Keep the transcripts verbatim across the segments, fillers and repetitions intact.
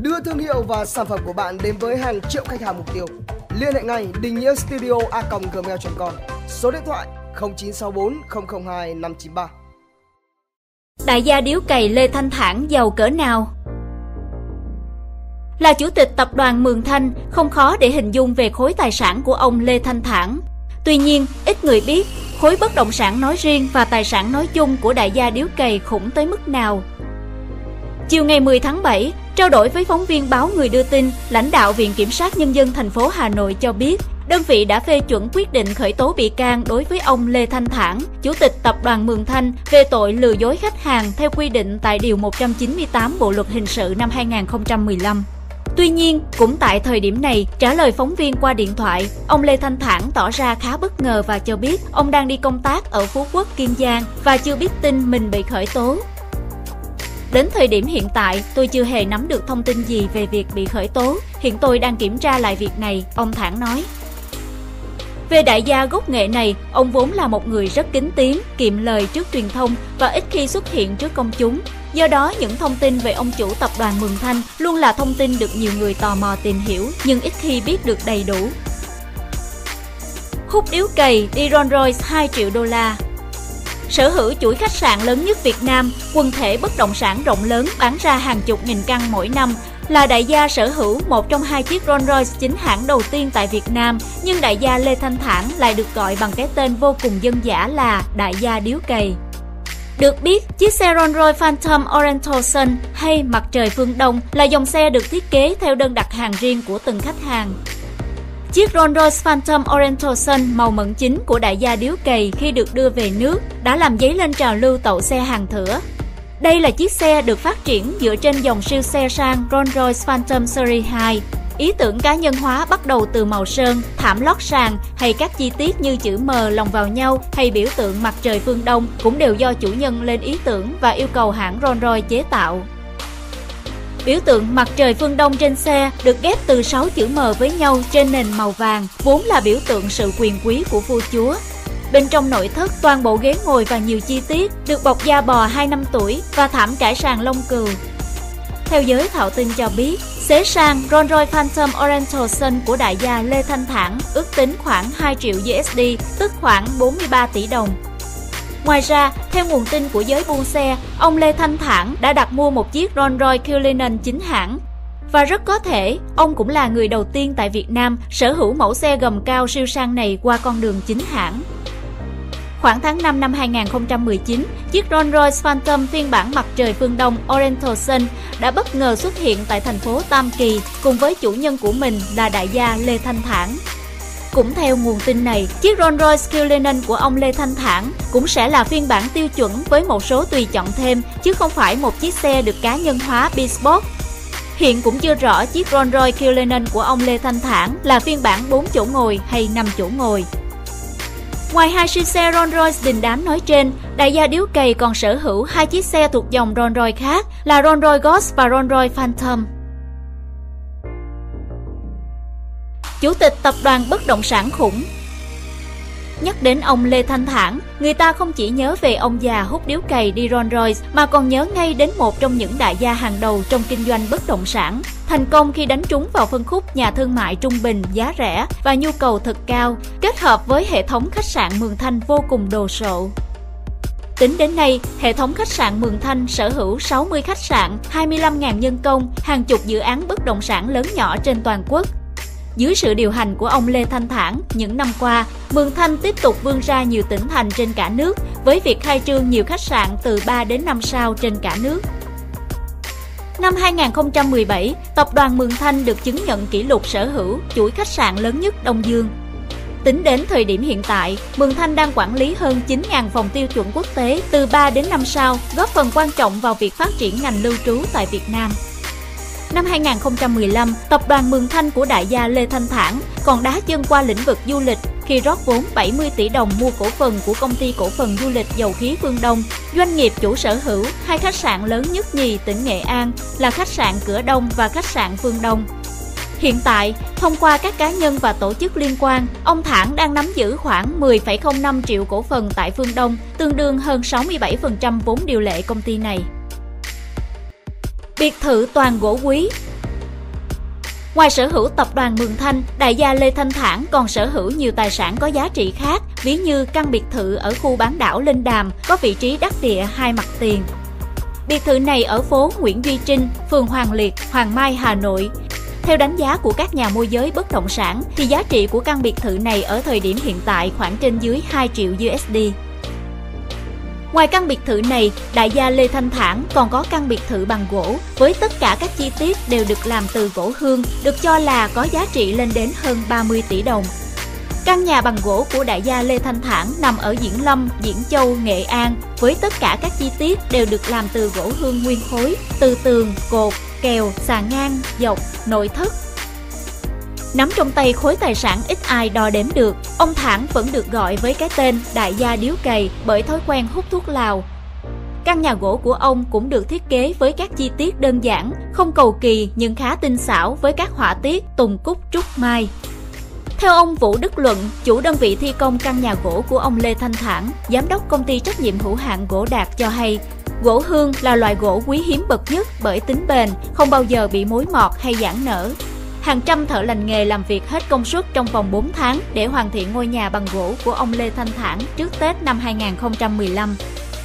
Đưa thương hiệu và sản phẩm của bạn đến với hàng triệu khách hàng mục tiêu. Liên hệ ngay Đình Nghĩa Studio a còng gmail chấm com. Số điện thoại không chín sáu bốn không không hai năm chín ba. Đại gia điếu cày Lê Thanh Thản giàu cỡ nào? Là chủ tịch tập đoàn Mường Thanh, không khó để hình dung về khối tài sản của ông Lê Thanh Thản. Tuy nhiên, ít người biết khối bất động sản nói riêng và tài sản nói chung của đại gia điếu cày khủng tới mức nào. Chiều ngày mười tháng bảy, trao đổi với phóng viên báo Người đưa tin, lãnh đạo Viện Kiểm sát Nhân dân thành phố Hà Nội cho biết, đơn vị đã phê chuẩn quyết định khởi tố bị can đối với ông Lê Thanh Thản, chủ tịch tập đoàn Mường Thanh về tội lừa dối khách hàng theo quy định tại Điều một trăm chín mươi tám Bộ Luật Hình sự năm hai nghìn không trăm mười lăm. Tuy nhiên, cũng tại thời điểm này, trả lời phóng viên qua điện thoại, ông Lê Thanh Thản tỏ ra khá bất ngờ và cho biết ông đang đi công tác ở Phú Quốc, Kiên Giang và chưa biết tin mình bị khởi tố. Đến thời điểm hiện tại, tôi chưa hề nắm được thông tin gì về việc bị khởi tố. Hiện tôi đang kiểm tra lại việc này, ông Thản nói. Về đại gia gốc nghệ này, ông vốn là một người rất kín tiếng, kiệm lời trước truyền thông và ít khi xuất hiện trước công chúng. Do đó, những thông tin về ông chủ tập đoàn Mường Thanh luôn là thông tin được nhiều người tò mò tìm hiểu, nhưng ít khi biết được đầy đủ. Hút điếu cày đi Rolls-Royce hai triệu đô la. Sở hữu chuỗi khách sạn lớn nhất Việt Nam, quần thể bất động sản rộng lớn bán ra hàng chục nghìn căn mỗi năm, là đại gia sở hữu một trong hai chiếc Rolls-Royce chính hãng đầu tiên tại Việt Nam, nhưng đại gia Lê Thanh Thản lại được gọi bằng cái tên vô cùng dân dã là đại gia điếu cày. Được biết, chiếc xe Rolls-Royce Phantom Oriental Sun hay Mặt trời Phương Đông là dòng xe được thiết kế theo đơn đặt hàng riêng của từng khách hàng. Chiếc Rolls-Royce Phantom Oriental Sun màu mận chính của đại gia điếu cày khi được đưa về nước đã làm dấy lên trào lưu tậu xe hàng thửa. Đây là chiếc xe được phát triển dựa trên dòng siêu xe sang Rolls-Royce Phantom Series hai. Ý tưởng cá nhân hóa bắt đầu từ màu sơn, thảm lót sàn hay các chi tiết như chữ M lồng vào nhau hay biểu tượng mặt trời phương Đông cũng đều do chủ nhân lên ý tưởng và yêu cầu hãng Rolls-Royce chế tạo. Biểu tượng mặt trời phương Đông trên xe được ghép từ sáu chữ M với nhau trên nền màu vàng, vốn là biểu tượng sự quyền quý của vua chúa. Bên trong nội thất, toàn bộ ghế ngồi và nhiều chi tiết được bọc da bò hai năm tuổi và thảm trải sàn lông cừu. Theo giới thạo tin cho biết, xế sang Rolls-Royce Phantom Oriental Sun của đại gia Lê Thanh Thản ước tính khoảng hai triệu u ét đê, tức khoảng bốn mươi ba tỷ đồng. Ngoài ra, theo nguồn tin của giới buôn xe, ông Lê Thanh Thản đã đặt mua một chiếc Rolls-Royce Cullinan chính hãng. Và rất có thể, ông cũng là người đầu tiên tại Việt Nam sở hữu mẫu xe gầm cao siêu sang này qua con đường chính hãng. Khoảng tháng năm năm hai nghìn không trăm mười chín, chiếc Rolls-Royce Phantom phiên bản mặt trời phương Đông Oriental Sun đã bất ngờ xuất hiện tại thành phố Tam Kỳ cùng với chủ nhân của mình là đại gia Lê Thanh Thản. Cũng theo nguồn tin này, chiếc Rolls-Royce Cullinan của ông Lê Thanh Thản cũng sẽ là phiên bản tiêu chuẩn với một số tùy chọn thêm, chứ không phải một chiếc xe được cá nhân hóa bespoke. Hiện cũng chưa rõ chiếc Rolls-Royce Cullinan của ông Lê Thanh Thản là phiên bản bốn chỗ ngồi hay năm chỗ ngồi. Ngoài hai siêu xe Rolls-Royce đình đám nói trên, đại gia điếu cày còn sở hữu hai chiếc xe thuộc dòng Rolls-Royce khác là Rolls-Royce Ghost và Rolls-Royce Phantom. Chủ tịch tập đoàn bất động sản khủng. Nhắc đến ông Lê Thanh Thản, người ta không chỉ nhớ về ông già hút điếu cày đi Rolls-Royce mà còn nhớ ngay đến một trong những đại gia hàng đầu trong kinh doanh bất động sản, thành công khi đánh trúng vào phân khúc nhà thương mại trung bình, giá rẻ và nhu cầu thật cao, kết hợp với hệ thống khách sạn Mường Thanh vô cùng đồ sộ. Tính đến nay, hệ thống khách sạn Mường Thanh sở hữu sáu mươi khách sạn, hai mươi lăm nghìn nhân công, hàng chục dự án bất động sản lớn nhỏ trên toàn quốc. Dưới sự điều hành của ông Lê Thanh Thản, những năm qua, Mường Thanh tiếp tục vươn ra nhiều tỉnh thành trên cả nước với việc khai trương nhiều khách sạn từ ba đến năm sao trên cả nước. Năm hai nghìn không trăm mười bảy, tập đoàn Mường Thanh được chứng nhận kỷ lục sở hữu chuỗi khách sạn lớn nhất Đông Dương. Tính đến thời điểm hiện tại, Mường Thanh đang quản lý hơn chín nghìn phòng tiêu chuẩn quốc tế từ ba đến năm sao, góp phần quan trọng vào việc phát triển ngành lưu trú tại Việt Nam. Năm hai nghìn không trăm mười lăm, tập đoàn Mường Thanh của đại gia Lê Thanh Thản còn đá chân qua lĩnh vực du lịch khi rót vốn bảy mươi tỷ đồng mua cổ phần của công ty cổ phần du lịch dầu khí Phương Đông, doanh nghiệp chủ sở hữu hai khách sạn lớn nhất nhì tỉnh Nghệ An là khách sạn Cửa Đông và khách sạn Phương Đông. Hiện tại, thông qua các cá nhân và tổ chức liên quan, ông Thản đang nắm giữ khoảng mười phẩy không năm triệu cổ phần tại Phương Đông, tương đương hơn sáu mươi bảy phần trăm vốn điều lệ công ty này. Biệt thự toàn gỗ quý. Ngoài sở hữu tập đoàn Mường Thanh, đại gia Lê Thanh Thản còn sở hữu nhiều tài sản có giá trị khác, ví như căn biệt thự ở khu bán đảo Linh Đàm có vị trí đắc địa hai mặt tiền. Biệt thự này ở phố Nguyễn Duy Trinh, phường Hoàng Liệt, Hoàng Mai, Hà Nội. Theo đánh giá của các nhà môi giới bất động sản, thì giá trị của căn biệt thự này ở thời điểm hiện tại khoảng trên dưới hai triệu u ét đê. Ngoài căn biệt thự này, đại gia Lê Thanh Thản còn có căn biệt thự bằng gỗ, với tất cả các chi tiết đều được làm từ gỗ hương, được cho là có giá trị lên đến hơn ba mươi tỷ đồng. Căn nhà bằng gỗ của đại gia Lê Thanh Thản nằm ở Diễn Lâm, Diễn Châu, Nghệ An, với tất cả các chi tiết đều được làm từ gỗ hương nguyên khối, từ tường, cột, kèo, sàn ngang, dọc, nội thất. Nắm trong tay khối tài sản ít ai đo đếm được, ông Thản vẫn được gọi với cái tên đại gia điếu cày bởi thói quen hút thuốc lào. Căn nhà gỗ của ông cũng được thiết kế với các chi tiết đơn giản, không cầu kỳ nhưng khá tinh xảo với các họa tiết tùng cúc trúc mai. Theo ông Vũ Đức Luận, chủ đơn vị thi công căn nhà gỗ của ông Lê Thanh Thản, giám đốc công ty trách nhiệm hữu hạn Gỗ Đạt cho hay, gỗ hương là loại gỗ quý hiếm bậc nhất bởi tính bền, không bao giờ bị mối mọt hay giãn nở. Hàng trăm thợ lành nghề làm việc hết công suất trong vòng bốn tháng để hoàn thiện ngôi nhà bằng gỗ của ông Lê Thanh Thản trước Tết năm hai nghìn không trăm mười lăm.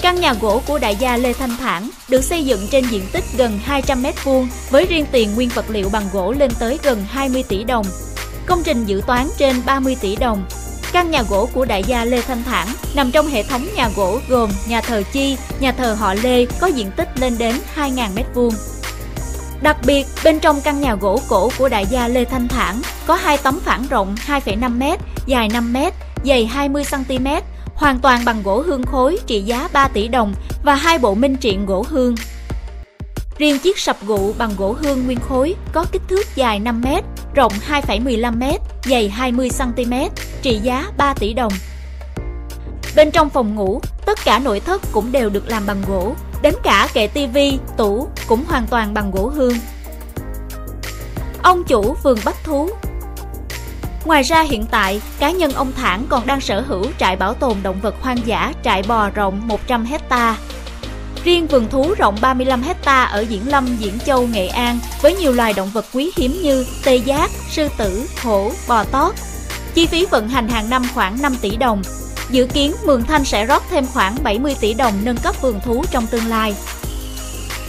Căn nhà gỗ của đại gia Lê Thanh Thản được xây dựng trên diện tích gần hai trăm mét vuông với riêng tiền nguyên vật liệu bằng gỗ lên tới gần hai mươi tỷ đồng. Công trình dự toán trên ba mươi tỷ đồng. Căn nhà gỗ của đại gia Lê Thanh Thản nằm trong hệ thống nhà gỗ gồm nhà thờ Chi, nhà thờ họ Lê có diện tích lên đến hai nghìn mét vuông. Đặc biệt, bên trong căn nhà gỗ cổ của đại gia Lê Thanh Thản có hai tấm phản rộng hai phẩy năm mét, dài năm mét, dày hai mươi xăng-ti-mét, hoàn toàn bằng gỗ hương khối trị giá ba tỷ đồng và hai bộ minh triện gỗ hương. Riêng chiếc sập gụ bằng gỗ hương nguyên khối có kích thước dài năm mét, rộng hai phẩy mười lăm mét, dày hai mươi xăng-ti-mét, trị giá ba tỷ đồng. Bên trong phòng ngủ, tất cả nội thất cũng đều được làm bằng gỗ, đến cả kệ tivi, tủ cũng hoàn toàn bằng gỗ hương. Ông chủ vườn bách thú. Ngoài ra hiện tại, cá nhân ông Thản còn đang sở hữu trại bảo tồn động vật hoang dã trại bò rộng một trăm héc-ta. Riêng vườn thú rộng ba mươi lăm héc-ta ở Diễn Lâm, Diễn Châu, Nghệ An với nhiều loài động vật quý hiếm như tê giác, sư tử, hổ, bò tót. Chi phí vận hành hàng năm khoảng năm tỷ đồng. Dự kiến Mường Thanh sẽ rót thêm khoảng bảy mươi tỷ đồng nâng cấp vườn thú trong tương lai.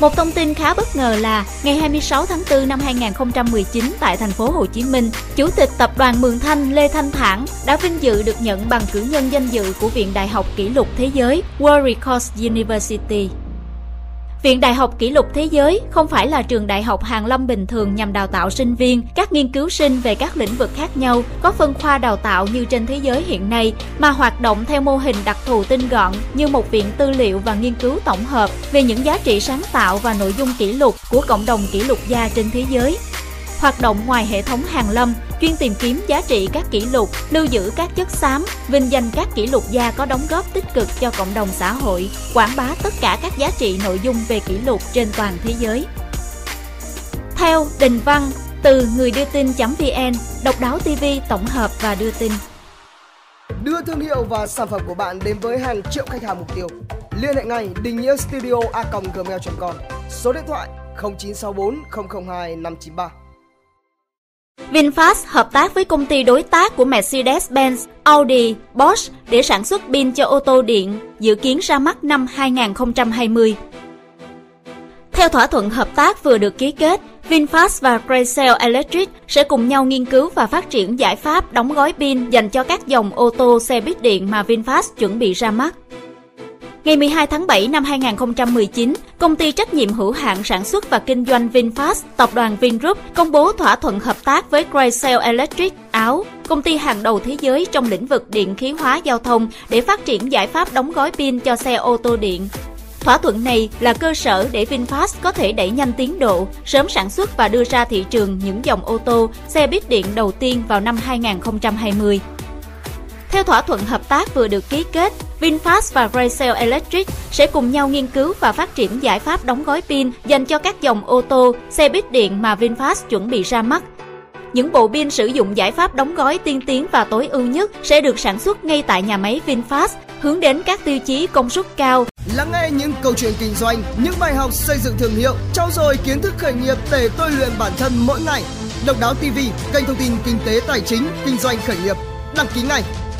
Một thông tin khá bất ngờ là ngày hai mươi sáu tháng tư năm hai nghìn không trăm mười chín tại thành phố Hồ Chí Minh, Chủ tịch Tập đoàn Mường Thanh Lê Thanh Thản đã vinh dự được nhận bằng cử nhân danh dự của Viện Đại học Kỷ lục Thế giới World Records University. Viện Đại học Kỷ lục Thế giới không phải là trường đại học hàn lâm bình thường nhằm đào tạo sinh viên, các nghiên cứu sinh về các lĩnh vực khác nhau, có phân khoa đào tạo như trên thế giới hiện nay, mà hoạt động theo mô hình đặc thù tinh gọn như một viện tư liệu và nghiên cứu tổng hợp về những giá trị sáng tạo và nội dung kỷ lục của cộng đồng kỷ lục gia trên thế giới. Hoạt động ngoài hệ thống hàn lâm, chuyên tìm kiếm giá trị các kỷ lục, lưu giữ các chất xám, vinh danh các kỷ lục gia có đóng góp tích cực cho cộng đồng xã hội, quảng bá tất cả các giá trị nội dung về kỷ lục trên toàn thế giới. Theo Đình Văn, từ người đưa tin.vn, Độc Đáo ti vi tổng hợp và đưa tin. Đưa thương hiệu và sản phẩm của bạn đến với hàng triệu khách hàng mục tiêu. Liên hệ ngay Đình Nghĩa Studio a còng gmail chấm com, số điện thoại không chín sáu bốn không không hai năm chín ba. VinFast hợp tác với công ty đối tác của Mercedes-Benz, Audi, Bosch để sản xuất pin cho ô tô điện, dự kiến ra mắt năm hai nghìn không trăm hai mươi. Theo thỏa thuận hợp tác vừa được ký kết, VinFast và Graycell Electric sẽ cùng nhau nghiên cứu và phát triển giải pháp đóng gói pin dành cho các dòng ô tô xe buýt điện mà VinFast chuẩn bị ra mắt. Ngày mười hai tháng bảy năm hai nghìn không trăm mười chín, công ty trách nhiệm hữu hạn sản xuất và kinh doanh VinFast, tập đoàn VinGroup công bố thỏa thuận hợp tác với Graycell Electric, Áo, công ty hàng đầu thế giới trong lĩnh vực điện khí hóa giao thông để phát triển giải pháp đóng gói pin cho xe ô tô điện. Thỏa thuận này là cơ sở để VinFast có thể đẩy nhanh tiến độ, sớm sản xuất và đưa ra thị trường những dòng ô tô, xe buýt điện đầu tiên vào năm hai nghìn không trăm hai mươi. Theo thỏa thuận hợp tác vừa được ký kết, VinFast và Raycell Electric sẽ cùng nhau nghiên cứu và phát triển giải pháp đóng gói pin dành cho các dòng ô tô, xe buýt điện mà VinFast chuẩn bị ra mắt. Những bộ pin sử dụng giải pháp đóng gói tiên tiến và tối ưu nhất sẽ được sản xuất ngay tại nhà máy VinFast, hướng đến các tiêu chí công suất cao. Lắng nghe những câu chuyện kinh doanh, những bài học xây dựng thương hiệu, trau dồi kiến thức khởi nghiệp để tôi luyện bản thân mỗi ngày. Độc Đáo ti vi, kênh thông tin kinh tế tài chính, kinh doanh khởi nghiệp. Đăng ký ngay!